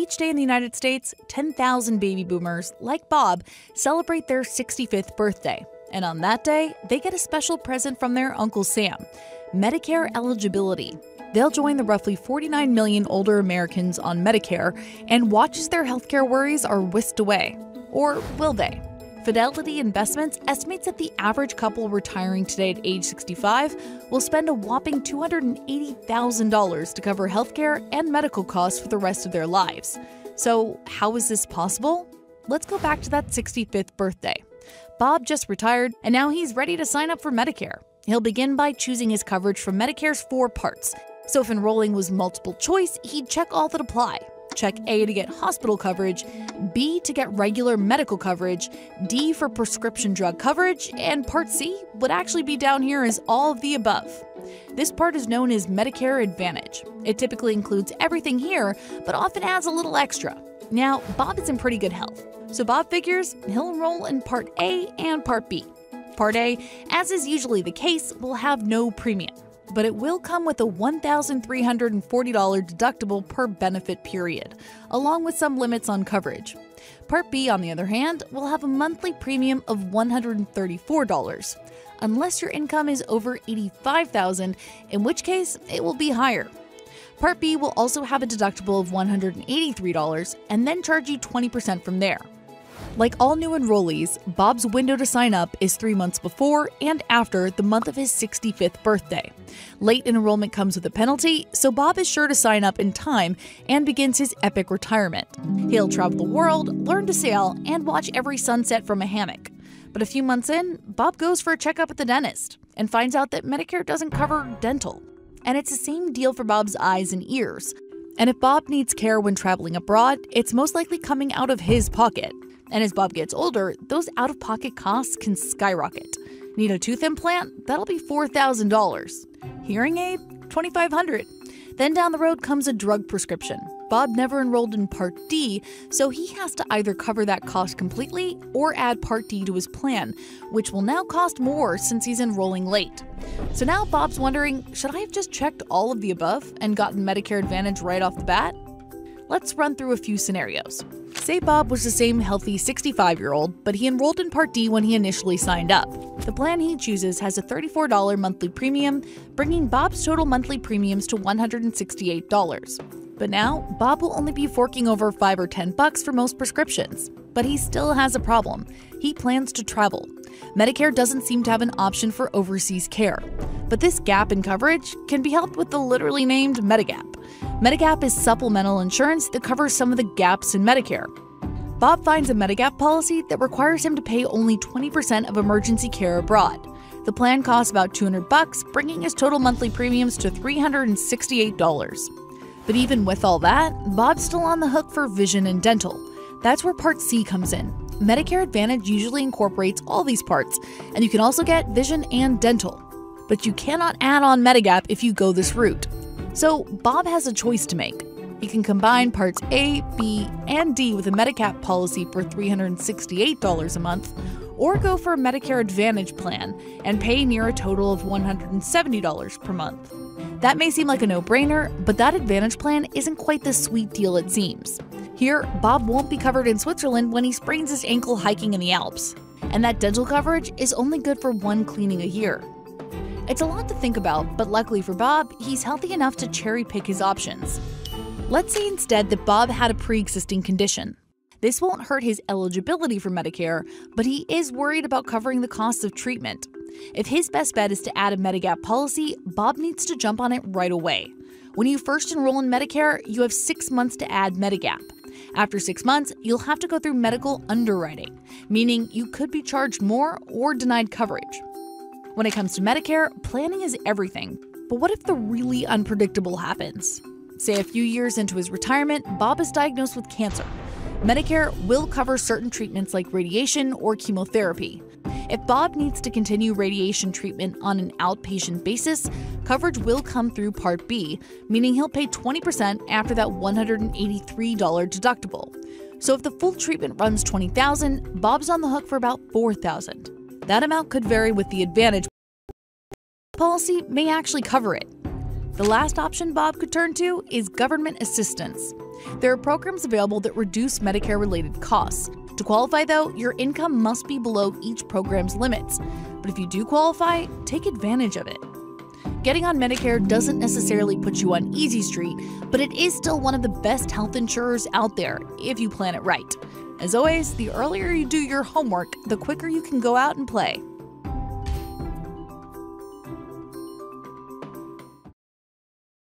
Each day in the United States, 10,000 baby boomers, like Bob, celebrate their 65th birthday. And on that day, they get a special present from their Uncle Sam, Medicare eligibility. They'll join the roughly 49 million older Americans on Medicare and watch as their healthcare worries are whisked away. Or will they? Fidelity Investments estimates that the average couple retiring today at age 65 will spend a whopping $280,000 to cover healthcare and medical costs for the rest of their lives. So how is this possible? Let's go back to that 65th birthday. Bob just retired, and now he's ready to sign up for Medicare. He'll begin by choosing his coverage from Medicare's four parts. So if enrolling was multiple choice, he'd check all that apply. Check A to get hospital coverage, B to get regular medical coverage, D for prescription drug coverage, and Part C would actually be down here as all of the above. This part is known as Medicare Advantage. It typically includes everything here, but often adds a little extra. Now, Bob is in pretty good health, so Bob figures he'll enroll in Part A and Part B. Part A, as is usually the case, will have no premium, but it will come with a $1,340 deductible per benefit period, along with some limits on coverage. Part B, on the other hand, will have a monthly premium of $134, unless your income is over $85,000, in which case it will be higher. Part B will also have a deductible of $183 and then charge you 20% from there. Like all new enrollees, Bob's window to sign up is 3 months before and after the month of his 65th birthday. Late enrollment comes with a penalty, so Bob is sure to sign up in time and begins his epic retirement. He'll travel the world, learn to sail, and watch every sunset from a hammock. But a few months in, Bob goes for a checkup at the dentist and finds out that Medicare doesn't cover dental. And it's the same deal for Bob's eyes and ears. And if Bob needs care when traveling abroad, it's most likely coming out of his pocket. And as Bob gets older, those out-of-pocket costs can skyrocket. Need a tooth implant? That'll be $4,000. Hearing aid? $2,500. Then down the road comes a drug prescription. Bob never enrolled in Part D, so he has to either cover that cost completely or add Part D to his plan, which will now cost more since he's enrolling late. So now Bob's wondering, should I have just checked all of the above and gotten Medicare Advantage right off the bat? Let's run through a few scenarios. Say Bob was the same healthy 65-year-old, but he enrolled in Part D when he initially signed up. The plan he chooses has a $34 monthly premium, bringing Bob's total monthly premiums to $168. But now, Bob will only be forking over $5 or $10 for most prescriptions. But he still has a problem. He plans to travel. Medicare doesn't seem to have an option for overseas care. But this gap in coverage can be helped with the literally named Medigap. Medigap is supplemental insurance that covers some of the gaps in Medicare. Bob finds a Medigap policy that requires him to pay only 20% of emergency care abroad. The plan costs about $200, bringing his total monthly premiums to $368. But even with all that, Bob's still on the hook for vision and dental. That's where Part C comes in. Medicare Advantage usually incorporates all these parts, and you can also get vision and dental. But you cannot add on Medigap if you go this route. So Bob has a choice to make. He can combine Parts A, B, and D with a Medigap policy for $368 a month, or go for a Medicare Advantage plan and pay near a total of $170 per month. That may seem like a no-brainer, but that Advantage plan isn't quite the sweet deal it seems. Here, Bob won't be covered in Switzerland when he sprains his ankle hiking in the Alps, and that dental coverage is only good for one cleaning a year. It's a lot to think about, but luckily for Bob, he's healthy enough to cherry-pick his options. Let's say instead that Bob had a pre-existing condition. This won't hurt his eligibility for Medicare, but he is worried about covering the costs of treatment. If his best bet is to add a Medigap policy, Bob needs to jump on it right away. When you first enroll in Medicare, you have 6 months to add Medigap. After 6 months, you'll have to go through medical underwriting, meaning you could be charged more or denied coverage. When it comes to Medicare, planning is everything. But what if the really unpredictable happens? Say a few years into his retirement, Bob is diagnosed with cancer. Medicare will cover certain treatments like radiation or chemotherapy. If Bob needs to continue radiation treatment on an outpatient basis, coverage will come through Part B, meaning he'll pay 20% after that $183 deductible. So if the full treatment runs $20,000, Bob's on the hook for about $4,000. That amount could vary with the Advantage policy may actually cover it. The last option Bob could turn to is government assistance. There are programs available that reduce Medicare-related costs. To qualify, though, your income must be below each program's limits. But if you do qualify, take advantage of it. Getting on Medicare doesn't necessarily put you on easy street, but it is still one of the best health insurers out there if you plan it right. As always, the earlier you do your homework, the quicker you can go out and play.